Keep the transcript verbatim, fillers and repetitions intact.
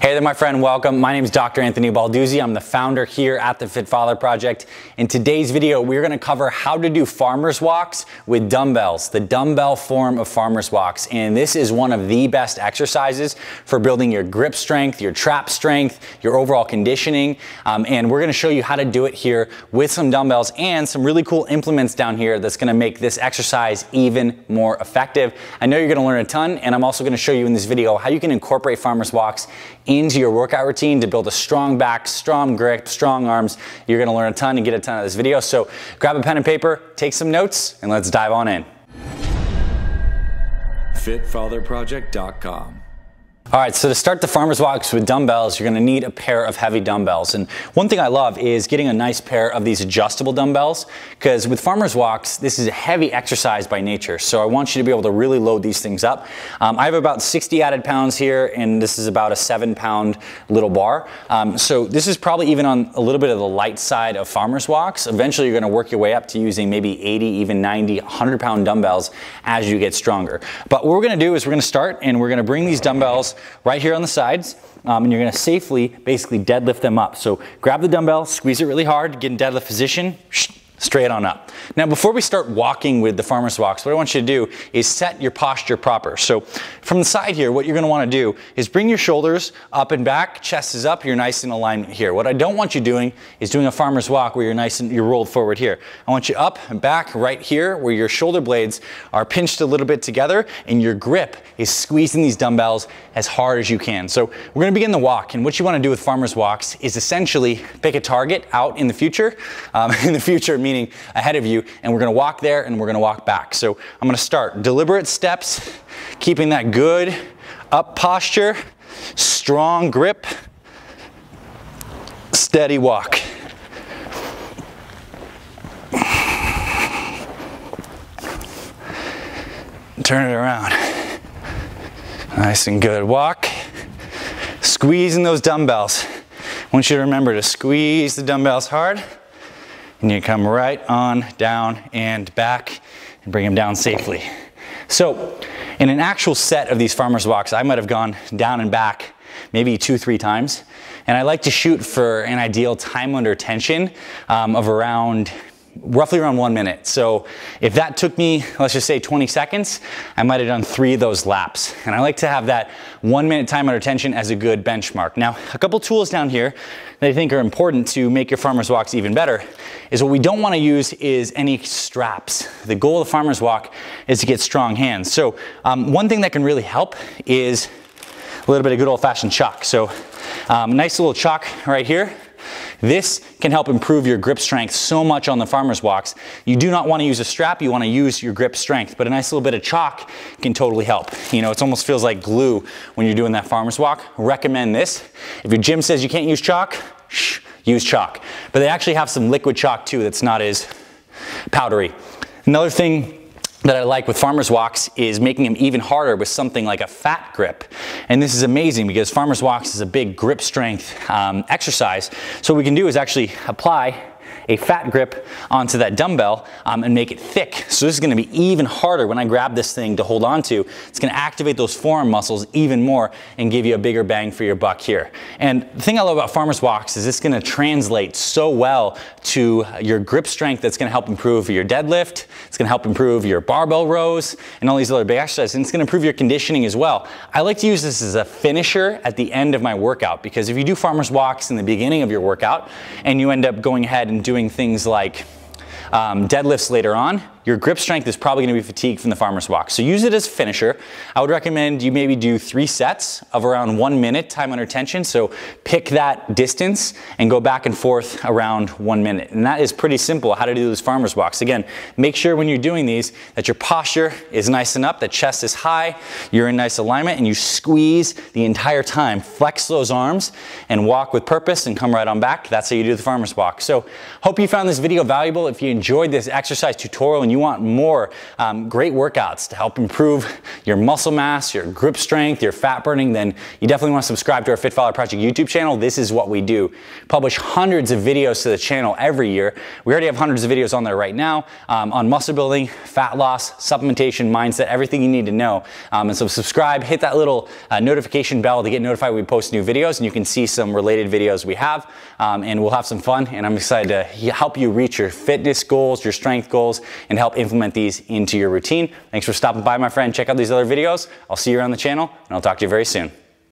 Hey there, my friend, welcome. My name is Doctor Anthony Balduzzi. I'm the founder here at the Fit Father Project. In today's video, we're gonna cover how to do farmer's walks with dumbbells, the dumbbell form of farmer's walks. And this is one of the best exercises for building your grip strength, your trap strength, your overall conditioning. Um, and we're gonna show you how to do it here with some dumbbells and some really cool implements down here that's gonna make this exercise even more effective. I know you're gonna learn a ton, and I'm also gonna show you in this video how you can incorporate farmer's walks into your workout routine to build a strong back, strong grip, strong arms. You're gonna learn a ton and get a ton out of this video. So grab a pen and paper, take some notes, and let's dive on in. fit father project dot com. All right, so to start the farmer's walks with dumbbells, you're gonna need a pair of heavy dumbbells. And one thing I love is getting a nice pair of these adjustable dumbbells, because with farmer's walks, this is a heavy exercise by nature. So I want you to be able to really load these things up. Um, I have about sixty added pounds here, and this is about a seven pound little bar. Um, so this is probably even on a little bit of the light side of farmer's walks. Eventually you're gonna work your way up to using maybe eighty, even ninety, one hundred pound dumbbells as you get stronger. But what we're gonna do is we're gonna start and we're gonna bring these dumbbells right here on the sides, um, and you're gonna safely basically deadlift them up. So grab the dumbbell, squeeze it really hard, get in deadlift position, straight on up. Now, before we start walking with the farmer's walks, what I want you to do is set your posture proper. So from the side here, what you're gonna wanna do is bring your shoulders up and back, chest is up, you're nice in alignment here. What I don't want you doing is doing a farmer's walk where you're nice and you're rolled forward here. I want you up and back right here where your shoulder blades are pinched a little bit together and your grip is squeezing these dumbbells as hard as you can. So we're gonna begin the walk, and what you wanna do with farmer's walks is essentially pick a target out in the future, um, in the future meaning meaning ahead of you, and we're gonna walk there and we're gonna walk back. So I'm gonna start deliberate steps, keeping that good up posture, strong grip, steady walk. Turn it around. Nice and good walk. Squeezing those dumbbells. I want you to remember to squeeze the dumbbells hard. And you come right on down and back and bring them down safely. So in an actual set of these farmer's walks, I might have gone down and back maybe two, three times. And I like to shoot for an ideal time under tension um, of around, roughly around one minute. So if that took me, let's just say twenty seconds, I might've done three of those laps. And I like to have that one minute time under tension as a good benchmark. Now, a couple tools down here that I think are important to make your farmer's walks even better is what we don't wanna use is any straps. The goal of the farmer's walk is to get strong hands. So um, one thing that can really help is a little bit of good old fashioned chalk. So um, nice little chalk right here. This can help improve your grip strength so much on the farmer's walks. You do not want to use a strap, you want to use your grip strength, but a nice little bit of chalk can totally help. You know, it almost feels like glue when you're doing that farmer's walk. Recommend this. If your gym says you can't use chalk, shh, use chalk. But they actually have some liquid chalk too that's not as powdery. Another thing that I like with farmer's walks is making them even harder with something like a fat grip. And this is amazing because farmer's walks is a big grip strength um, exercise. So what we can do is actually apply a fat grip onto that dumbbell um, and make it thick. So this is gonna be even harder when I grab this thing to hold onto. It's gonna activate those forearm muscles even more and give you a bigger bang for your buck here. And the thing I love about farmer's walks is it's gonna translate so well to your grip strength that's gonna help improve your deadlift, it's gonna help improve your barbell rows and all these other big exercises, and it's gonna improve your conditioning as well. I like to use this as a finisher at the end of my workout, because if you do farmer's walks in the beginning of your workout and you end up going ahead and doing things like um, deadlifts later on, your grip strength is probably gonna be fatigued from the farmer's walk. So use it as a finisher. I would recommend you maybe do three sets of around one minute time under tension. So pick that distance and go back and forth around one minute. And that is pretty simple how to do those farmer's walks. Again, make sure when you're doing these that your posture is nice and up, the chest is high, you're in nice alignment, and you squeeze the entire time. Flex those arms and walk with purpose and come right on back. That's how you do the farmer's walk. So hope you found this video valuable. If you enjoyed this exercise tutorial and and you want more um, great workouts to help improve your muscle mass, your grip strength, your fat burning, then you definitely want to subscribe to our Fit Father Project YouTube channel. This is what we do. Publish hundreds of videos to the channel every year. We already have hundreds of videos on there right now um, on muscle building, fat loss, supplementation, mindset, everything you need to know. Um, and so subscribe, hit that little uh, notification bell to get notified when we post new videos, and you can see some related videos we have, um, and we'll have some fun, and I'm excited to help you reach your fitness goals, your strength goals, and help implement these into your routine. Thanks for stopping by, my friend. Check out these other videos. I'll see you around the channel, and I'll talk to you very soon.